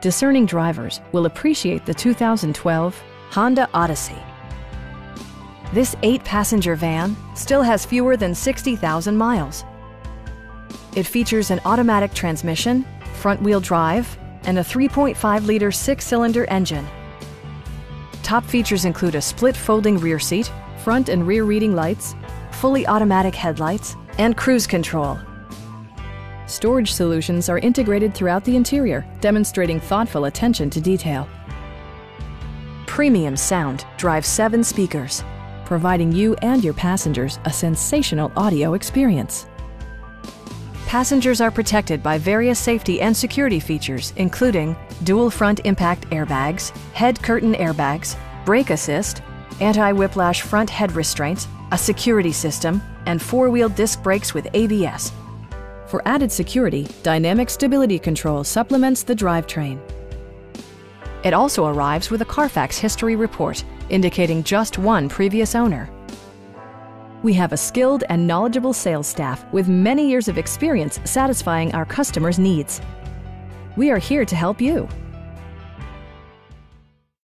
Discerning drivers will appreciate the 2012 Honda Odyssey. This 8-passenger van still has fewer than 60,000 miles. It features an automatic transmission, front-wheel drive, and a 3.5-liter 6-cylinder engine. Top features include a split folding rear seat, front and rear reading lights, fully automatic headlights, and cruise control. Storage solutions are integrated throughout the interior, demonstrating thoughtful attention to detail. Premium sound drives 7 speakers, providing you and your passengers a sensational audio experience. Passengers are protected by various safety and security features, including dual front impact airbags, head curtain airbags, brake assist, anti-whiplash front head restraints, a security system, and 4-wheel disc brakes with ABS. For added security, Dynamic Stability Control supplements the drivetrain. It also arrives with a Carfax history report, indicating just one previous owner. We have a skilled and knowledgeable sales staff with many years of experience satisfying our customers' needs. We are here to help you.